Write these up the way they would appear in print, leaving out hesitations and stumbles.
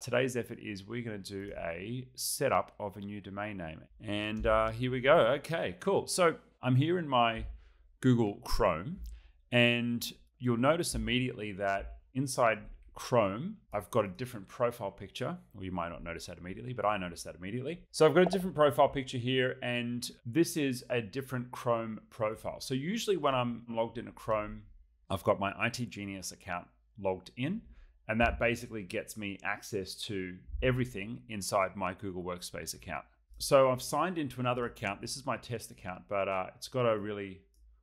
Today's effort is we're going to do a setup of a new domain name. And here we go. Okay, cool. So I'm here in my Google Chrome, and you'll notice immediately that inside Chrome, I've got a different profile picture. Well, you might not notice that immediately, but I noticed that immediately. So I've got a different profile picture here, and this is a different Chrome profile. So usually when I'm logged into Chrome, I've got my IT Genius account logged in, and that basically gets me access to everything inside my Google Workspace account. So I've signed into another account. This is my test account, but it's got a really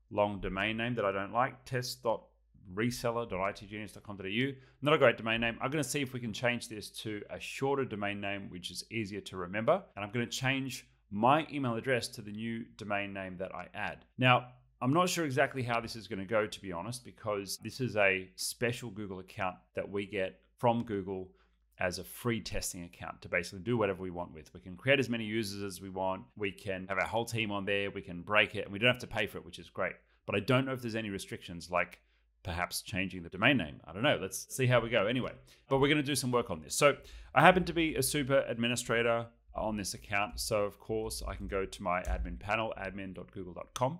long domain name that I don't like, test.reseller.itgenius.com.au. Not a great domain name. I'm going to see if we can change this to a shorter domain name, which is easier to remember. And I'm going to change my email address to the new domain name that I add. Now, I'm not sure exactly how this is going to go, to be honest, because this is a special Google account that we get from Google as a free testing account to basically do whatever we want with. We can create as many users as we want. We can have our whole team on there. We can break it, and we don't have to pay for it, which is great. But I don't know if there's any restrictions, like perhaps changing the domain name. I don't know. Let's see how we go anyway. But we're going to do some work on this. So I happen to be a super administrator on this account. So of course I can go to my admin panel, admin.google.com,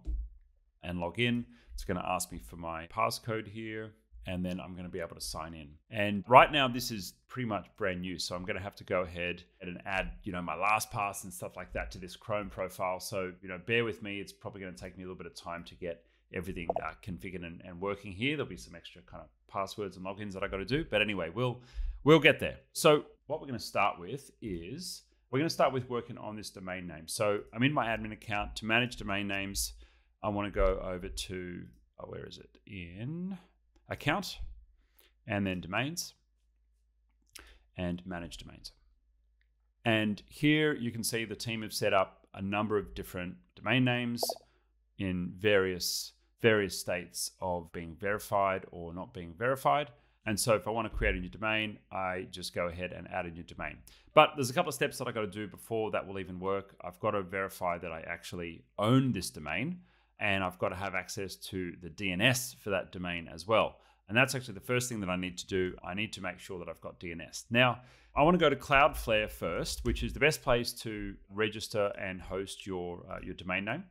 and log in. It's going to ask me for my passcode here, and then I'm going to be able to sign in. And right now this is pretty much brand new. So I'm going to have to go ahead and add, my LastPass and stuff like that to this Chrome profile. So, bear with me. It's probably going to take me a little bit of time to get everything configured and working here. There'll be some extra kind of passwords and logins that I got to do. But anyway, we'll get there. So what we're going to start with is working on this domain name. So I'm in my admin account. To manage domain names, I want to go over to, where is it? In account, and then domains, and manage domains. And here you can see the team have set up a number of different domain names in various states of being verified or not being verified. And so if I want to create a new domain, I just go ahead and add a new domain. But there's a couple of steps that I got to do before that will even work. I've got to verify that I actually own this domain, and I've got to have access to the DNS for that domain as well. And that's actually the first thing that I need to do. I need to make sure that I've got DNS. Now, I want to go to Cloudflare first, which is the best place to register and host your domain name,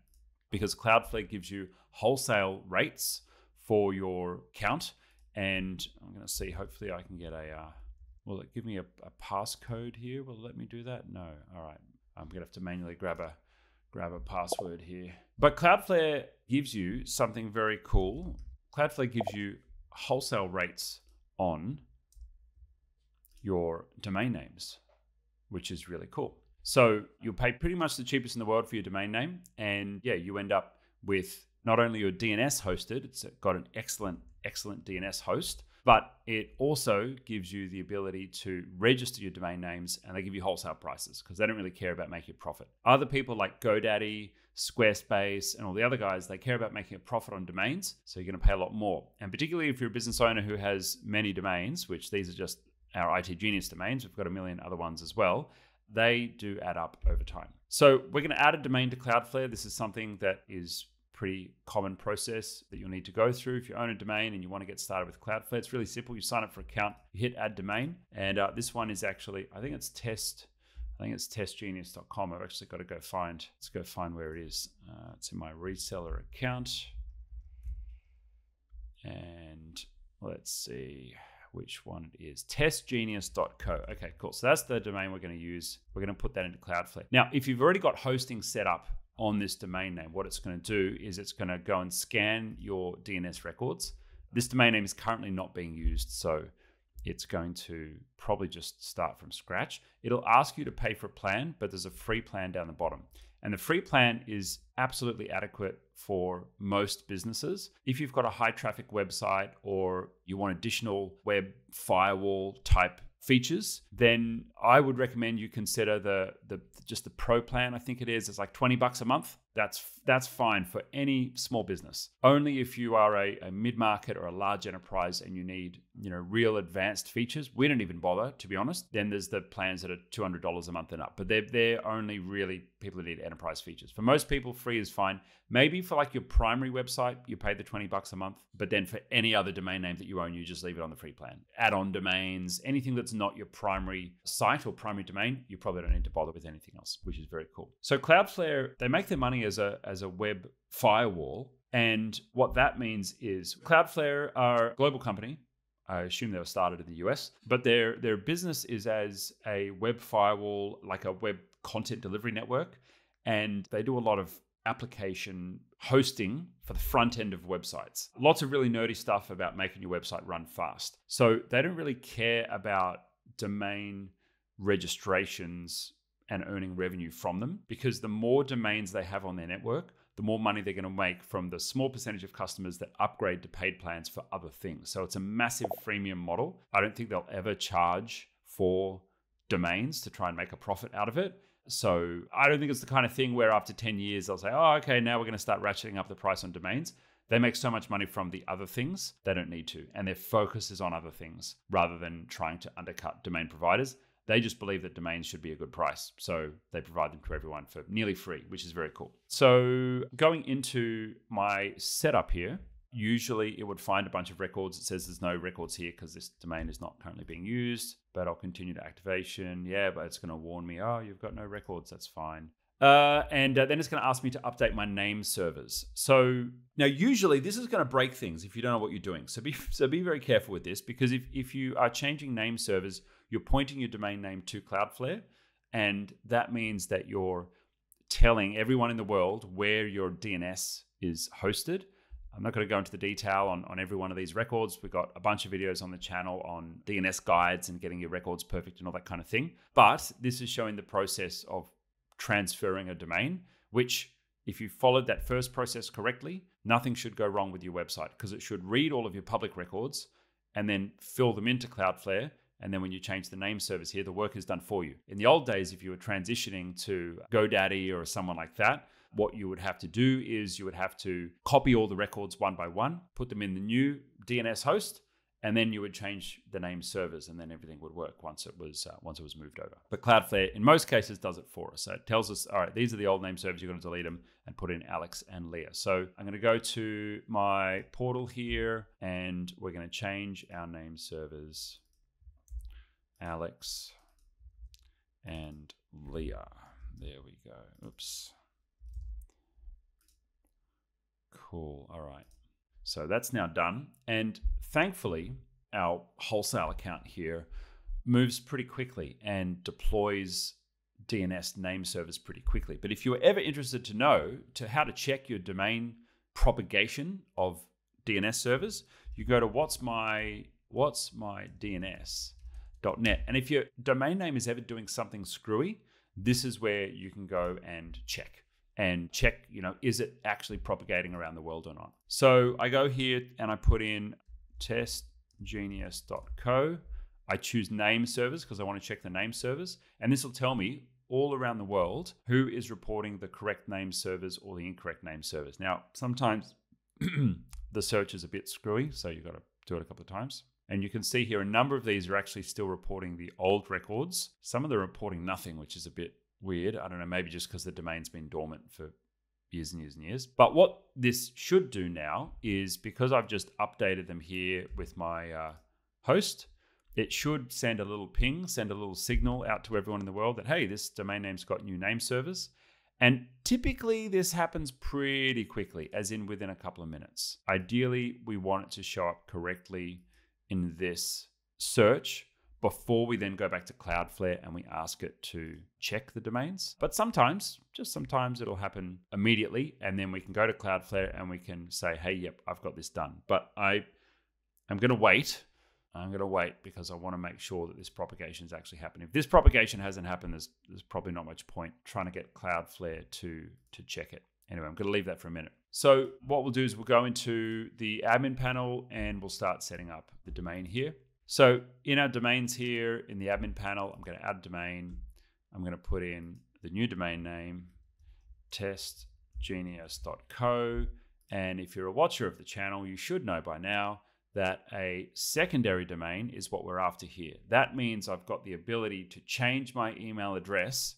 because Cloudflare gives you wholesale rates for your account. And I'm going to see, hopefully I can get a, will it give me a passcode here? Will it let me do that? No. All right. I'm going to have to manually grab a password here. But Cloudflare gives you something very cool. Cloudflare gives you wholesale rates on your domain names, which is really cool. So you'll pay pretty much the cheapest in the world for your domain name. And yeah, you end up with not only your DNS hosted, it's got an excellent, excellent DNS host, but it also gives you the ability to register your domain names, and they give you wholesale prices because they don't really care about making a profit. Other people like GoDaddy, Squarespace, and all the other guys, they care about making a profit on domains. So you're going to pay a lot more. And particularly if you're a business owner who has many domains, which these are just our IT Genius domains, we've got a million other ones as well. They do add up over time. So we're going to add a domain to Cloudflare. This is something that is pretty common process that you'll need to go through if you own a domain and you want to get started with Cloudflare. It's really simple. You sign up for an account, you hit add domain, and this one is actually, I think it's testgenius.com. I've actually got to go find. Let's go find where it is. It's in my reseller account, and let's see which one it is, testgenius.co. Okay, cool. So that's the domain we're going to use. We're going to put that into Cloudflare. Now, if you've already got hosting set up on this domain name, what it's going to do is it's going to go and scan your DNS records. This domain name is currently not being used, so it's going to probably just start from scratch. It'll ask you to pay for a plan, but there's a free plan down the bottom. And the free plan is absolutely adequate for most businesses. If you've got a high traffic website or you want additional web firewall type features, then I would recommend you consider the just the pro plan. I think it is. It's like $20 a month. That's fine for any small business. Only if you are a mid-market or a large enterprise and you need, real advanced features, we don't even bother, to be honest. Then there's the plans that are $200 a month and up, but they're only really people that need enterprise features. For most people, free is fine. Maybe for like your primary website, you pay the $20 a month, but then for any other domain name that you own, you just leave it on the free plan. Add-on domains, anything that's not your primary site or primary domain, you probably don't need to bother with anything else, which is very cool. So Cloudflare, they make their money as a web firewall. And what that means is Cloudflare are a global company. I assume they were started in the US, but their business is as a web firewall, like a web content delivery network. And they do a lot of application hosting for the front end of websites. Lots of really nerdy stuff about making your website run fast. So they don't really care about domain registrations and earning revenue from them, because the more domains they have on their network, the more money they're going to make from the small percentage of customers that upgrade to paid plans for other things. So it's a massive freemium model. I don't think they'll ever charge for domains to try and make a profit out of it. So I don't think it's the kind of thing where after 10 years, they'll say, oh, okay, now we're going to start ratcheting up the price on domains. They make so much money from the other things, they don't need to. And their focus is on other things rather than trying to undercut domain providers. They just believe that domains should be a good price. So they provide them to everyone for nearly free, which is very cool. So going into my setup here, usually it would find a bunch of records. It says there's no records here because this domain is not currently being used, but I'll continue to activation. Yeah, but it's going to warn me, oh, you've got no records. That's fine. And then it's going to ask me to update my name servers. So now usually this is going to break things if you don't know what you're doing. So be very careful with this, because if you are changing name servers, you're pointing your domain name to Cloudflare, and that means that you're telling everyone in the world where your DNS is hosted. I'm not going to go into the detail on every one of these records. We've got a bunch of videos on the channel on DNS guides and getting your records perfect and all that kind of thing. But this is showing the process of transferring a domain, which if you followed that first process correctly, nothing should go wrong with your website, because it should read all of your public records and then fill them into Cloudflare. And then when you change the name servers here, the work is done for you. In the old days, if you were transitioning to GoDaddy or someone like that, what you would have to do is you would have to copy all the records one by one, put them in the new DNS host, and then you would change the name servers, and then everything would work once it was moved over. But Cloudflare, in most cases, does it for us. So it tells us, all right, these are the old name servers. You're going to delete them and put in Alex and Leah. So I'm going to go to my portal here, and we're going to change our name servers. Alex and Leah. There we go. Oops. Cool. All right. So that's now done. And thankfully, our wholesale account here moves pretty quickly and deploys DNS name servers pretty quickly. But if you were ever interested to know how to check your domain propagation of DNS servers, you go to whatsmydns.net. And if your domain name is ever doing something screwy, this is where you can go and check, is it actually propagating around the world or not? So I go here and I put in test.reseller.itgenius.com. I choose name servers because I want to check the name servers. And this will tell me all around the world who is reporting the correct name servers or the incorrect name servers. Now, sometimes the search is a bit screwy, so you've got to do it a couple of times. And you can see here a number of these are actually still reporting the old records. Some of them are reporting nothing, which is a bit weird. I don't know, maybe just because the domain's been dormant for years and years and years. But what this should do now is, because I've just updated them here with my host, it should send a little ping, send a little signal out to everyone in the world that, hey, this domain name's got new name servers. And typically this happens pretty quickly, as in within a couple of minutes. Ideally, we want it to show up correctly in this search before we then go back to Cloudflare and we ask it to check the domains. But sometimes, just sometimes, it'll happen immediately, and then we can go to Cloudflare and we can say, hey, yep, I've got this done. But I'm gonna wait. I'm gonna wait because I wanna make sure that this propagation is actually happening. If this propagation hasn't happened, there's probably not much point trying to get Cloudflare to check it. Anyway, I'm gonna leave that for a minute. So what we'll do is we'll go into the admin panel and we'll start setting up the domain here. So in our domains here in the admin panel, I'm going to add a domain. I'm going to put in the new domain name, test itgenius.co. And if you're a watcher of the channel, you should know by now that a secondary domain is what we're after here. That means I've got the ability to change my email address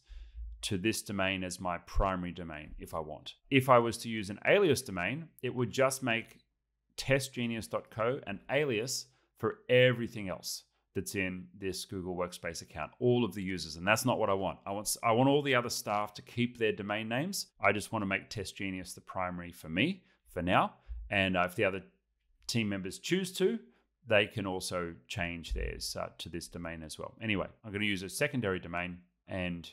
to this domain as my primary domain if I want. If I was to use an alias domain, it would just make testgenius.co an alias for everything else that's in this Google Workspace account, all of the users, and that's not what I want. I want all the other staff to keep their domain names. I just want to make TestGenius the primary for me for now, and if the other team members choose to, they can also change theirs to this domain as well. Anyway, I'm going to use a secondary domain, and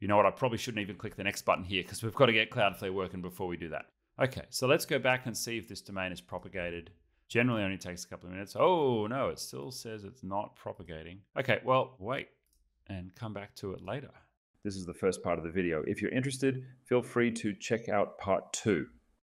you know what? I probably shouldn't even click the next button here because we've got to get Cloudflare working before we do that. Okay, so let's go back and see if this domain is propagated. Generally only takes a couple of minutes. Oh no, it still says it's not propagating. Okay, well, wait and come back to it later. This is the first part of the video. If you're interested, feel free to check out part 2.